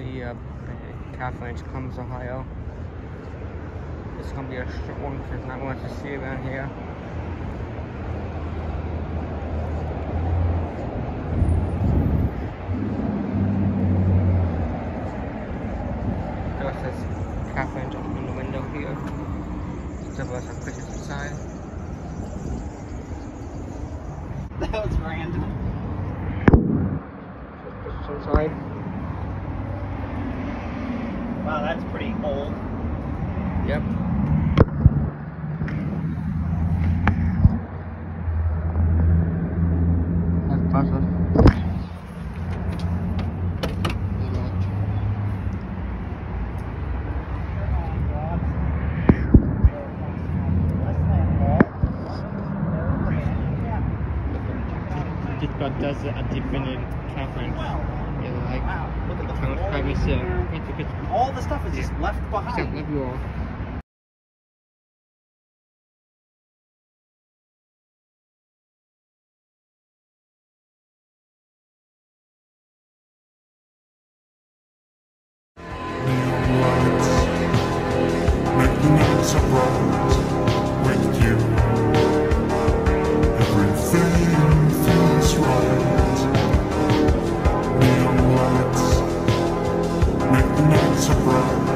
see Catherine comes to Ohio. It's going to be a short one because there's not much to see around here. There says Catherine jumping in the window here. Still has some pictures inside. That was random. Pictures inside. Wow, that's pretty old. Yep. That's awesome. Does a different Catherine. Like, wow, look at the phone. All the stuff is just left behind. Except left you all. Surprise.